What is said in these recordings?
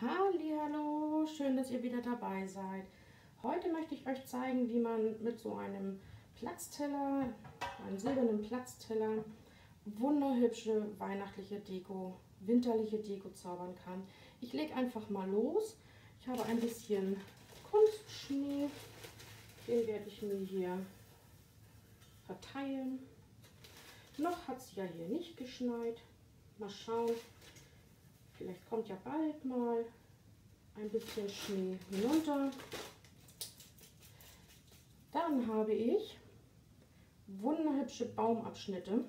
Hallihallo, schön, dass ihr wieder dabei seid. Heute möchte ich euch zeigen, wie man mit so einem Platzteller, einem silbernen Platzteller, wunderhübsche weihnachtliche Deko, winterliche Deko zaubern kann. Ich lege einfach mal los. Ich habe ein bisschen Kunstschnee, den werde ich mir hier verteilen. Noch hat es ja hier nicht geschneit. Mal schauen, vielleicht kommt ja bald mal ein bisschen Schnee hinunter. Dann habe ich wunderhübsche Baumabschnitte.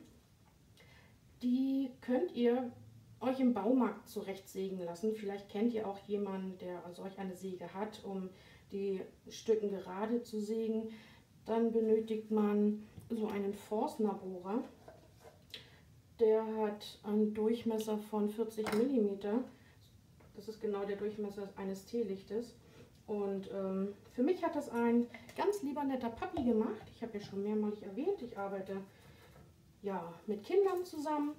Die könnt ihr euch im Baumarkt zurechtsägen lassen. Vielleicht kennt ihr auch jemanden, der solch eine Säge hat, um die Stücken gerade zu sägen. Dann benötigt man so einen Forstnerbohrer. Der hat einen Durchmesser von 40 mm. Das ist genau der Durchmesser eines Teelichtes. Und für mich hat das ein ganz lieber netter Papi gemacht. Ich habe ja schon mehrmalig erwähnt, ich arbeite ja mit Kindern zusammen.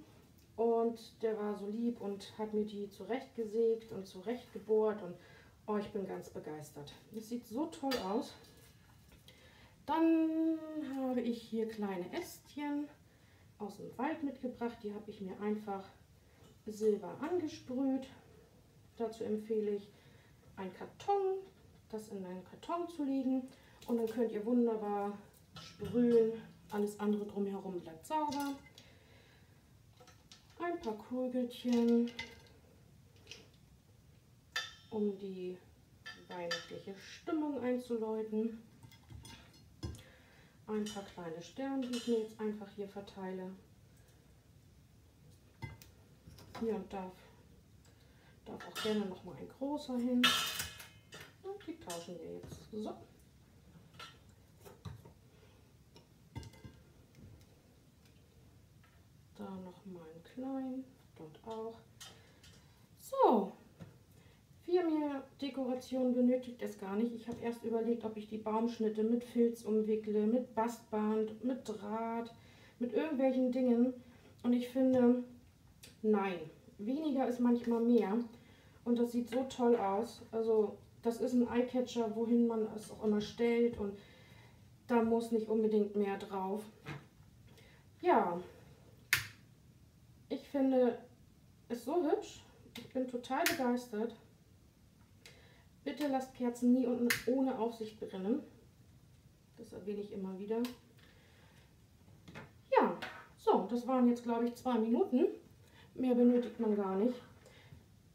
Und der war so lieb und hat mir die zurechtgesägt und zurechtgebohrt. Und oh, ich bin ganz begeistert. Das sieht so toll aus. Dann habe ich hier kleine Ästchen aus dem Wald mitgebracht. Die habe ich mir einfach silber angesprüht. Dazu empfehle ich einen Karton, das in einen Karton zu legen. Und dann könnt ihr wunderbar sprühen. Alles andere drumherum bleibt sauber. Ein paar Kugelchen, um die weihnachtliche Stimmung einzuläuten. Ein paar kleine Sterne, die ich mir jetzt einfach hier verteile. Hier und darf auch gerne nochmal ein großer hin. Und die tauschen wir jetzt. So. Da nochmal einen kleinen, dort auch. So. Viel mehr Dekoration benötigt es gar nicht. Ich habe erst überlegt, ob ich die Baumschnitte mit Filz umwickle, mit Bastband, mit Draht, mit irgendwelchen Dingen. Und ich finde, nein, weniger ist manchmal mehr. Und das sieht so toll aus. Also das ist ein Eyecatcher, wohin man es auch immer stellt. Und da muss nicht unbedingt mehr drauf. Ja, ich finde es so hübsch. Ich bin total begeistert. Bitte lasst Kerzen nie und ohne Aufsicht brennen. Das erwähne ich immer wieder. Ja, so, das waren jetzt, glaube ich, 2 Minuten. Mehr benötigt man gar nicht.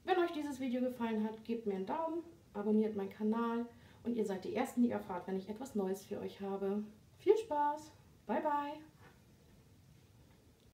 Wenn euch dieses Video gefallen hat, gebt mir einen Daumen, abonniert meinen Kanal und ihr seid die Ersten, die erfahrt, wenn ich etwas Neues für euch habe. Viel Spaß, bye bye!